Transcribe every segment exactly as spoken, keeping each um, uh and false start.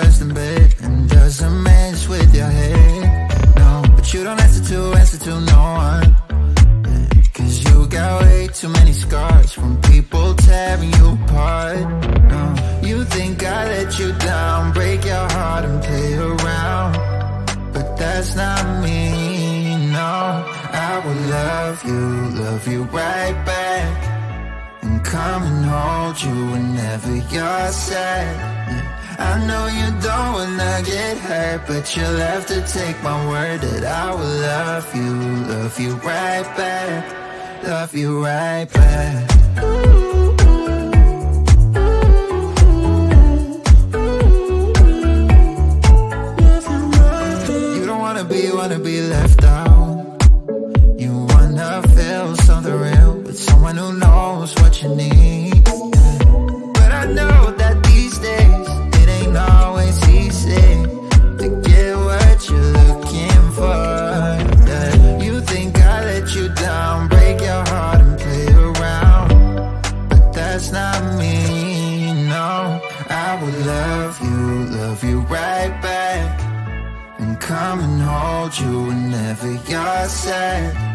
first in bed and doesn't mess with your head. No, but you don't answer to, answer to no one, yeah, cause you got way too many scars from people tearing you apart. No, you think I let you down, break your heart and play around, but that's not me, no. I will love you, love you right back, and come and hold you whenever you're sad. I know you don't wanna get hurt, but you'll have to take my word that I will love you, love you right back, love you right back. You don't wanna be, wanna be left out. You wanna feel something real with someone who knows what you need, but I know that these days it ain't always easy to get what you're looking for. Yeah. You think I let you down, break your heart and play around, but that's not me, no. I will love you, love you right back, and come and hold you whenever you're sad.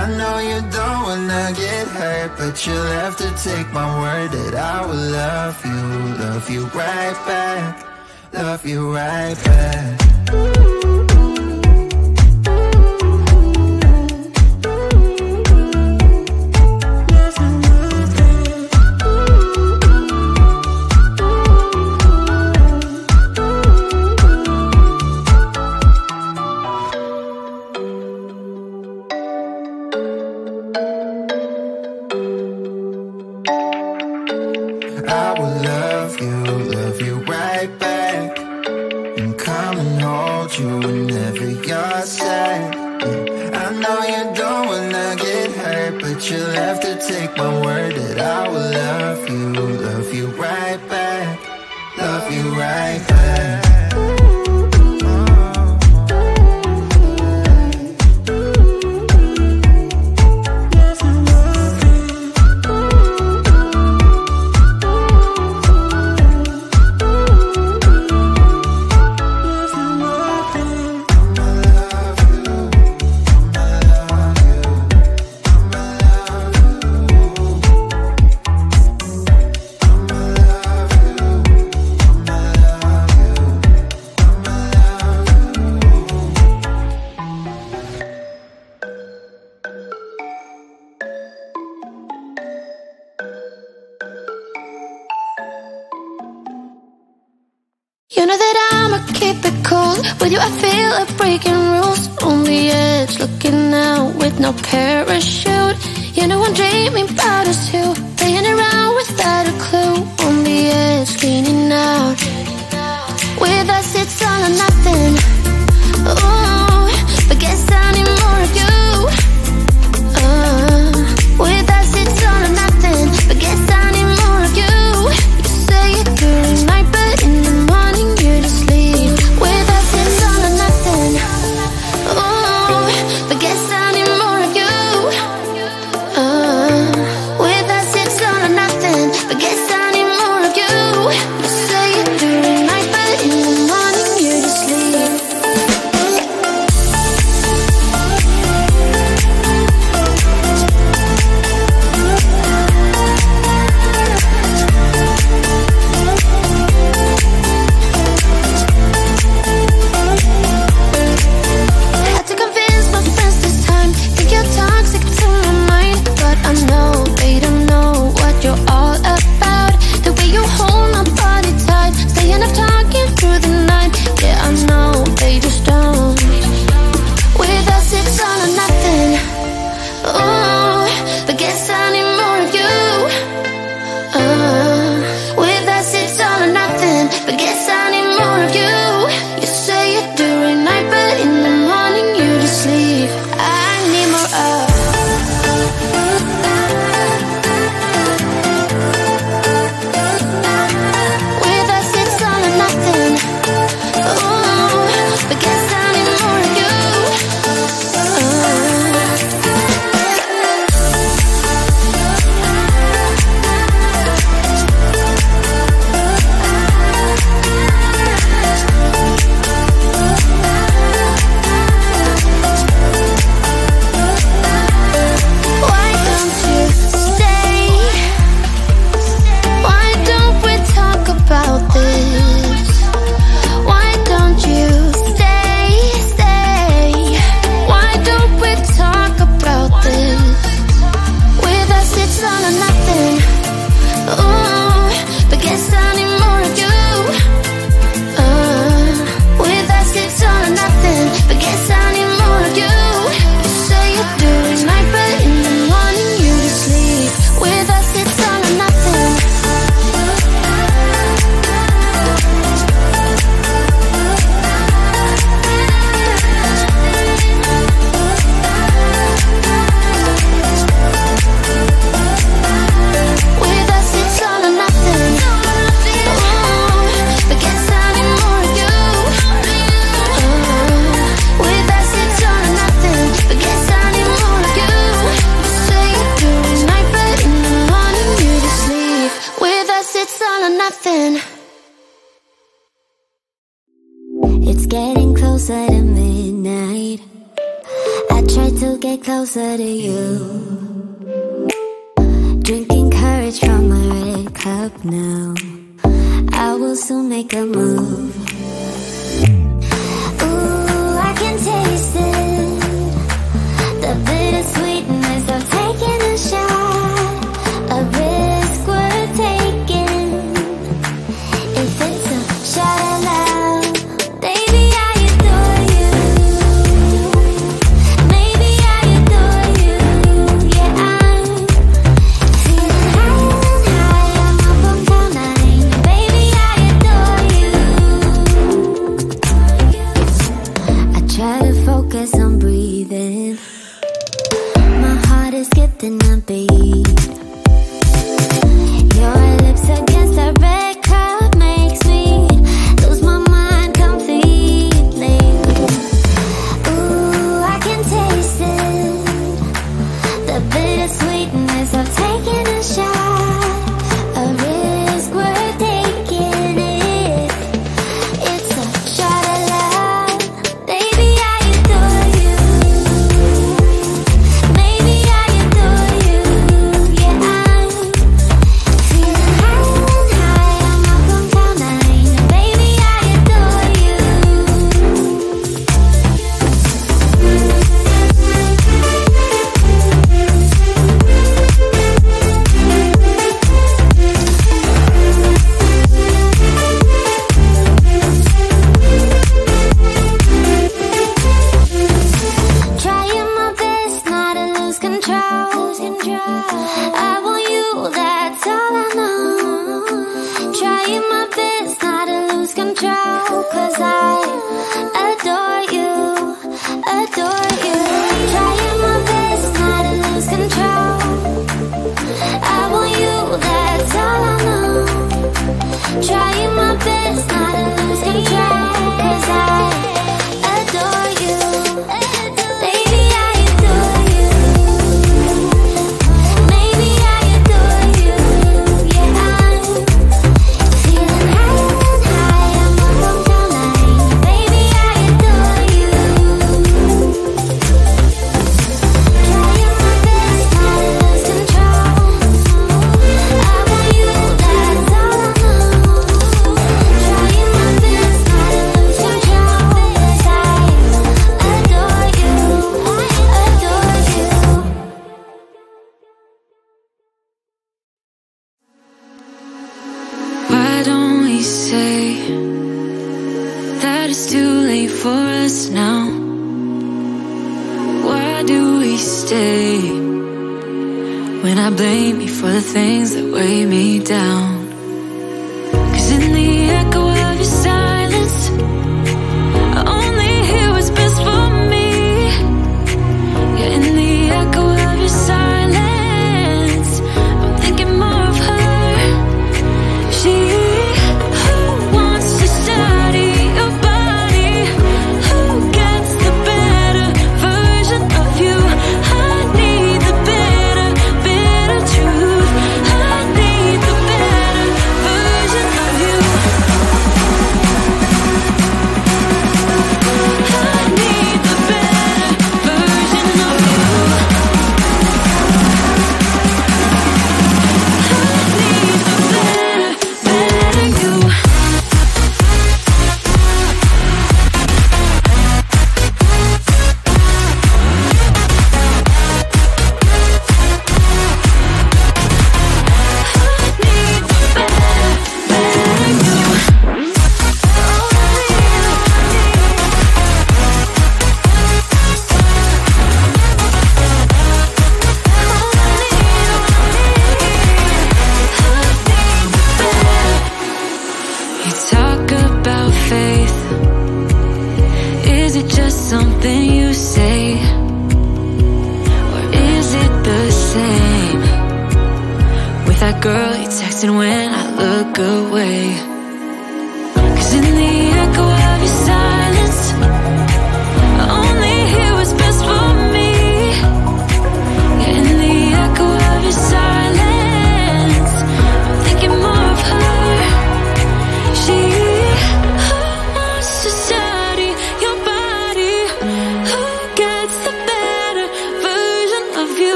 I know you don't wanna get hurt, but you'll have to take my word that I will love you, love you right back, love you right back. It's getting closer to midnight. I try to get closer to you. Drinking courage from my red cup now. I will soon make a move. Ooh, I can taste it. The bitter sweetness of taking a shot. A risk worth taking. If it's a shot allowed, baby, I adore you. Maybe I adore you. Yeah, I'm feeling higher and higher. I'm up on cloud nine. Baby, I adore you. I try to focus on breathing. Is getting a beat. Your lips against the red cup makes me lose my mind completely. Ooh, I can taste it. The bitter sweetness of taking a shot. A risk worth taking it. It's a shot of love. Baby, I adore you. Maybe I blame me for the things that weigh me down.